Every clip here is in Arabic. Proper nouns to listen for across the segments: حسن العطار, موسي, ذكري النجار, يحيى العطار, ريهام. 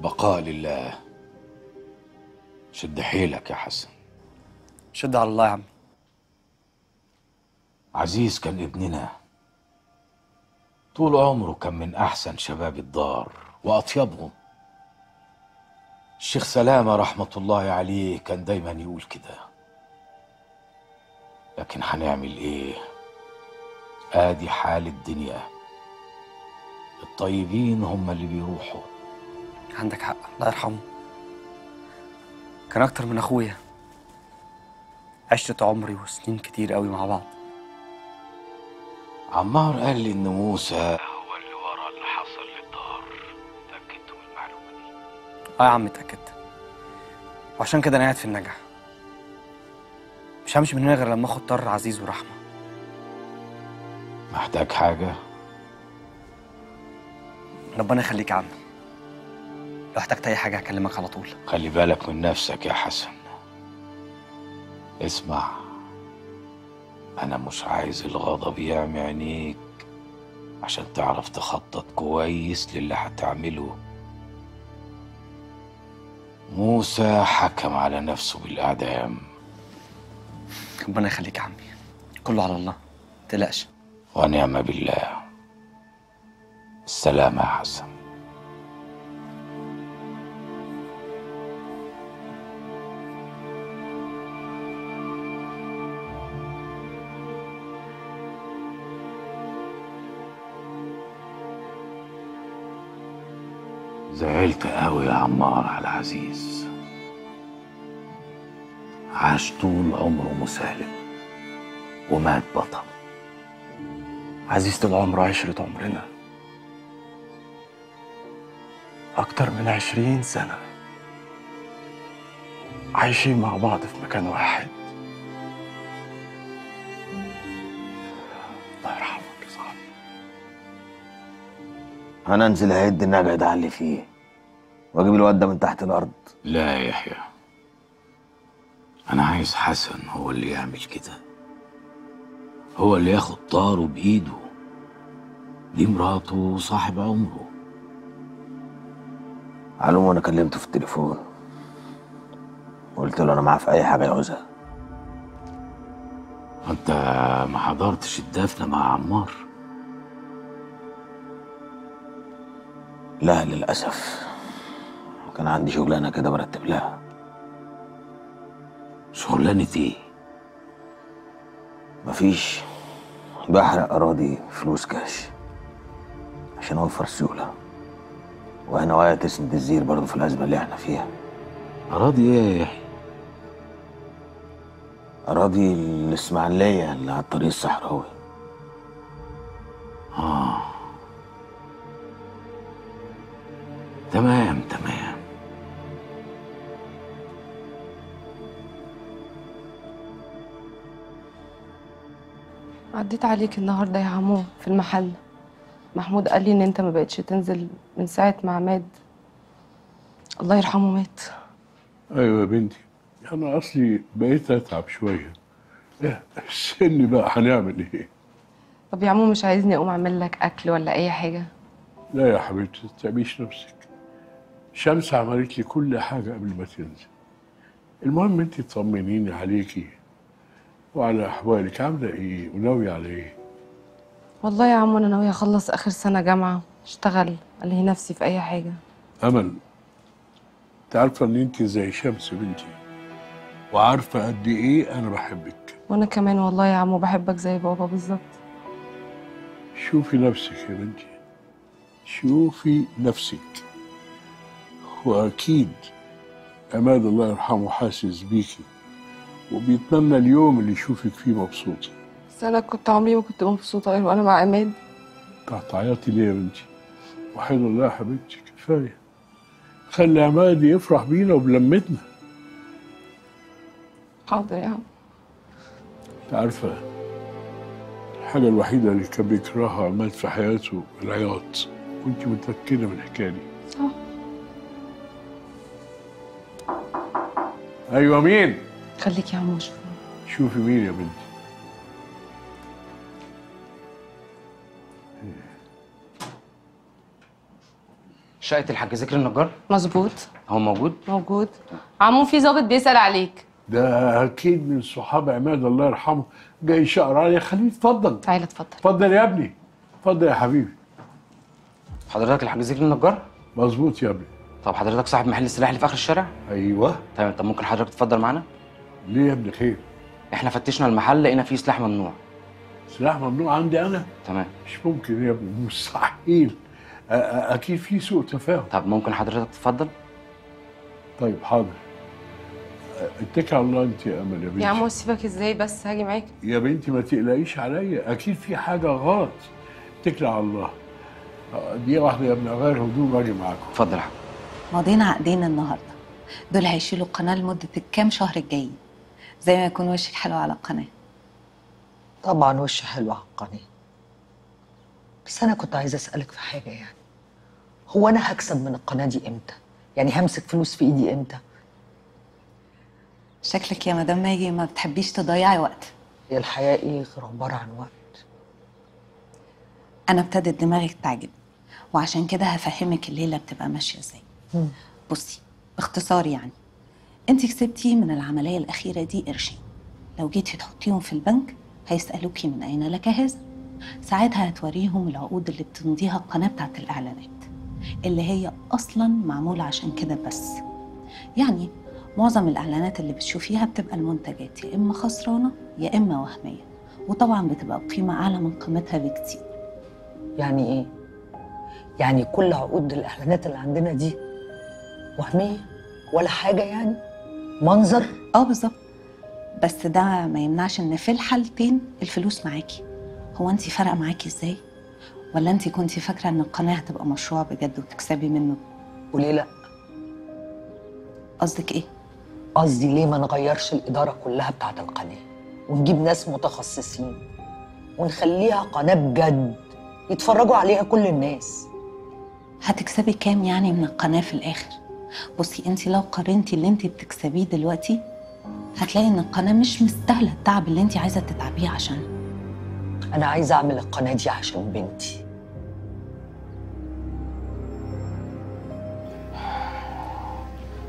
والبقاء لله. شد حيلك يا حسن. شد على الله يا عم. عزيز كان ابننا، طول عمره كان من أحسن شباب الدار وأطيبهم. الشيخ سلامة رحمة الله عليه كان دايما يقول كده، لكن هنعمل ايه؟ ادي حال الدنيا، الطيبين هم اللي بيروحوا. عندك حق، الله يرحمه كان اكتر من اخويا، عشرة عمري وسنين كتير قوي مع بعض. عمار قال لي ان موسى هو اللي ورا اللي حصل للدار، اتأكدت من المعلومة دي؟ اه يا عم اتأكدت، وعشان كده انا قاعد في النجع، مش همشي من هنا غير لما اخد طار عزيز ورحمة. محتاج حاجة؟ ربنا يخليك يا عمي، لو احتجت أي حاجة هكلمك على طول. خلي بالك من نفسك يا حسن. اسمع، أنا مش عايز الغضب يعمي عينيك عشان تعرف تخطط كويس للي هتعمله. موسى حكم على نفسه بالإعدام. ربنا يخليك يا عمي، كله على الله، متقلقش. ونعم بالله. السلامة يا حسن. زعلت قوي يا عمار على عزيز، عاش طول عمره مسالم ومات بطل. عزيز طول عمره عشرة عمرنا، أكتر من 20 سنة عايشين مع بعض في مكان واحد. الله يرحمك يا صاحبي. هننزل هيد النجع ده على اللي فيه وأجيب الواد ده من تحت الأرض. لا يا يحيى، أنا عايز حسن هو اللي يعمل كده، هو اللي ياخد طاره بإيده. دي مراته وصاحب عمره. علوم وانا كلمته في التليفون وقلت له انا معاه في اي حاجه يعوزها. انت ما حضرتش الدفنه مع عمار؟ لا للاسف، كان عندي شغلانه كده برتب لها. شغلانه ايه؟ مفيش، بحرق اراضي فلوس كاش عشان اوفر سيوله، وانا وهي تسند الزير برضه في الازمه اللي احنا فيها. اراضي ايه يا يحيى؟ اراضي الاسماعيليه اللي على الطريق الصحراوي. اه تمام. عديت عليك النهارده يا عمو في المحل، محمود قال لي ان انت ما بقتش تنزل من ساعه ما عماد الله يرحمه مات. ايوه يا بنتي، انا اصلي بقيت اتعب شويه، السن بقى هنعمل ايه. طب يا عمو مش عايزني اقوم اعمل لك اكل ولا اي حاجه؟ لا يا حبيبتي، ما تتعبيش نفسك، شمس عملت لي كل حاجه قبل ما تنزل. المهم انت تطمنيني عليكي وعلى احوالك، عامله ايه وناويه على ايه؟ والله يا عم انا ناويه اخلص اخر سنه جامعه، اشتغل الهي نفسي في اي حاجه. امل، انت عارفه ان انت زي شمس بنتي، وعارفه قد ايه انا بحبك. وانا كمان والله يا عم بحبك زي بابا بالظبط. شوفي نفسك يا بنتي، شوفي نفسك، واكيد عماد الله يرحمه حاسس بيكي وبيتمنى اليوم اللي يشوفك فيه مبسوطه. بس أنا كنت عمري ما كنت مبسوطة غير وأنا مع عماد. تعيطي ليه يا بنتي؟ وحيد الله يا حبيبتي، كفاية. خلي عماد يفرح بينا وبلمتنا. حاضر يا عم. أنت عارفة الحاجة الوحيدة اللي كان بيكرهها عماد في حياته العياط، وأنت متأكدة من الحكاية دي. صح. أيوه مين؟ خليك يا عم وشوفي. شوفي مين يا بنتي؟ شقة الحاج ذكري النجار؟ مظبوط. هو موجود؟ موجود. عمو في ظابط بيسأل عليك. ده أكيد من صحاب عماد الله يرحمه، جاي يشقر عليا. خليه اتفضل. تعالى اتفضل. اتفضل يا ابني. اتفضل يا حبيبي. حضرتك الحاج ذكري النجار؟ مظبوط يا ابني. طب حضرتك صاحب محل السلاح اللي في آخر الشارع؟ أيوه. تمام. طب ممكن حضرتك تتفضل معانا؟ ليه يا ابني خير؟ احنا فتشنا المحل لقينا فيه سلاح ممنوع. سلاح ممنوع عندي أنا؟ تمام. مش ممكن يا ابني، مستحيل. أكيد في سوء تفاهم. طب ممكن حضرتك تتفضل؟ طيب حاضر. اتكل على الله انت يا امل يا بنتي. يا عم هسيبك ازاي بس؟ هاجي معاك يا بنتي، ما تقلقيش عليا، اكيد في حاجه غلط. اتكل على الله. دي واحده يا ابني، اغير هدومي واجي معاكم. اتفضل يا حبيبي. ماضيين عقدين النهارده، دول هيشيلوا القناه لمده الكام شهر الجايين، زي ما يكون وشك حلو على القناه. طبعا وشي حلو على القناه، بس انا كنت عايزه اسالك في حاجه. يعني هو انا هكسب من القناه دي امتى؟ يعني همسك فلوس في ايدي امتى؟ شكلك يا مدام ماجي ما بتحبيش تضيعي وقت. هي الحياه ايه غير عباره عن وقت؟ انا ابتدت دماغي تعجب، وعشان كده هفهمك الليله بتبقى ماشيه ازاي. بصي باختصار، يعني انت كسبتي من العمليه الاخيره دي قرشين، لو جيتي تحطيهم في البنك هيسالوكي من اين لك هذا. ساعتها هتوريهم العقود اللي بتمضيها القناه بتاعت الاعلانات، اللي هي اصلا معموله عشان كده بس. يعني معظم الإعلانات اللي بتشوفيها بتبقى المنتجات يا إما خسرانة يا إما وهمية، وطبعاً بتبقى بقيمة أعلى من قيمتها بكتير. يعني إيه؟ يعني كل عقود الإعلانات اللي عندنا دي وهمية ولا حاجة، يعني منظر؟ آه بالظبط. بس ده ما يمنعش إن في الحالتين الفلوس معاكي. هو أنتِ فارقة معاكي إزاي؟ ولا أنتِ كنتِ فاكرة إن القناة هتبقى مشروع بجد وتكسبي منه؟ وليه لأ؟ قصدك إيه؟ قصدي ليه ما نغيرش الإدارة كلها بتاعت القناة ونجيب ناس متخصصين ونخليها قناة بجد يتفرجوا عليها كل الناس؟ هتكسبي كام يعني من القناة في الآخر؟ بصي انت لو قارنتي اللي انت بتكسبيه دلوقتي هتلاقي ان القناة مش مستاهلة التعب اللي انت عايزة تتعبيه عشانه. أنا عايزة أعمل القناة دي عشان بنتي.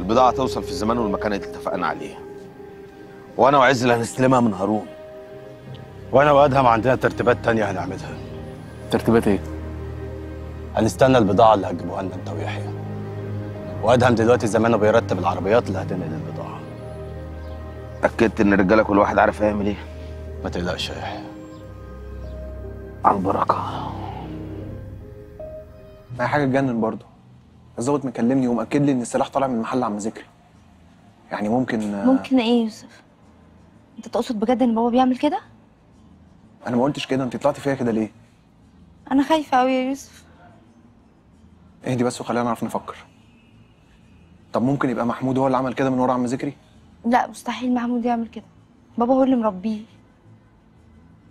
البضاعة توصل في الزمان والمكان اللي اتفقنا عليه، وأنا وعز اللي هنستلمها من هارون، وأنا وأدهم عندنا ترتيبات تانية هنعملها. ترتيبات إيه؟ هنستنى البضاعة اللي هتجيبوها لنا أنت ويحيى، وأدهم دلوقتي زمانه بيرتب العربيات اللي هتنقل البضاعة. أكدت إن الرجالة كل واحد عارف هيعمل إيه؟ ما تقلقش يا يحيى، على البركة. معايا حاجة تجنن برضه، الظابط مكلمني ومأكد لي ان السلاح طالع من محل عم ذكري. يعني ممكن ايه يا يوسف؟ انت تقصد بجد ان بابا بيعمل كده؟ انا ما قلتش كده، انت طلعتي فيا كده ليه؟ انا خايفه قوي يا يوسف. اهدي بس وخلينا نعرف نفكر. طب ممكن يبقى محمود هو اللي عمل كده من ورا عم ذكري؟ لا مستحيل محمود يعمل كده، بابا هو اللي مربيه.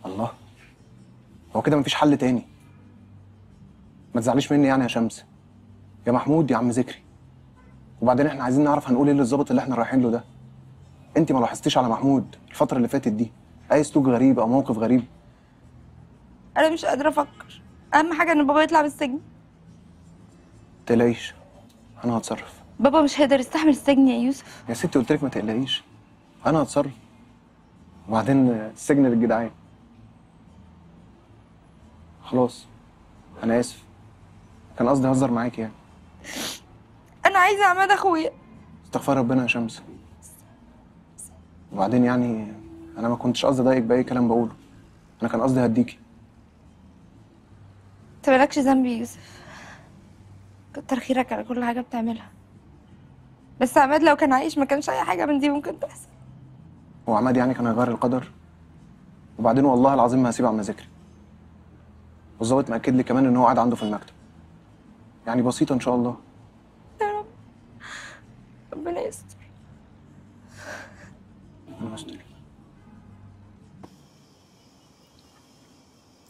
الله، هو كده مفيش حل تاني؟ ما تزعليش مني يعني يا شمس، يا محمود يا عم ذكري. وبعدين احنا عايزين نعرف هنقول ايه للظابط اللي احنا رايحين له ده. انت ما لاحظتيش على محمود الفتره اللي فاتت دي اي سلوك غريب او موقف غريب؟ انا مش قادره افكر، اهم حاجه ان بابا يطلع من السجن. متقلقيش انا هتصرف. بابا مش هيقدر يستحمل السجن يا يوسف. يا ستي قلت لك ما تقلقيش انا هتصرف. وبعدين السجن للجدعان. خلاص انا اسف، كان قصدي اهزر معاكي يعني. أنا عايزة عماد أخويا. استغفر ربنا يا شمس. وبعدين يعني أنا ما كنتش قصدي أضايقك بأي كلام بقوله، أنا كان قصدي هديكي. أنت مالكش ذنب يا يوسف، كتر خيرك على كل حاجة بتعملها. بس عماد لو كان عايش ما كانش أي حاجة من دي ممكن تحصل. هو عماد يعني كان هيغير القدر؟ وبعدين والله العظيم ما هسيب عم ذكري، والظابط مأكد لي كمان إن هو قاعد عنده في المكتب. يعني بسيطة إن شاء الله. ربنا يستر.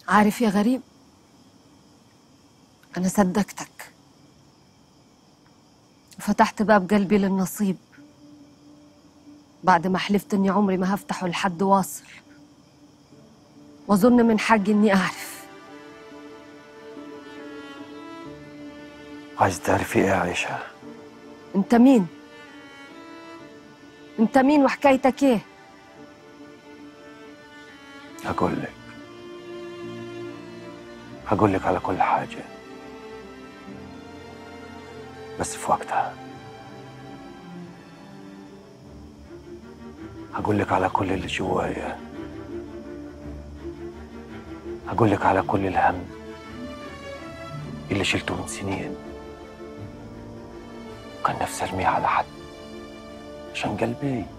عارف يا غريب، أنا صدقتك وفتحت باب قلبي للنصيب بعد ما حلفت إني عمري ما هفتحه لحد واصل، وأظن من حقي إني أعرف. عايز تعرفي ايه يا عائشة؟ انت مين؟ انت مين وحكايتك ايه؟ هقولك على كل حاجة، بس في وقتها. هقولك على كل اللي جوايا، هقولك على كل الهم اللي شلته من سنين، كان نفسي ارميه على حد عشان قلبي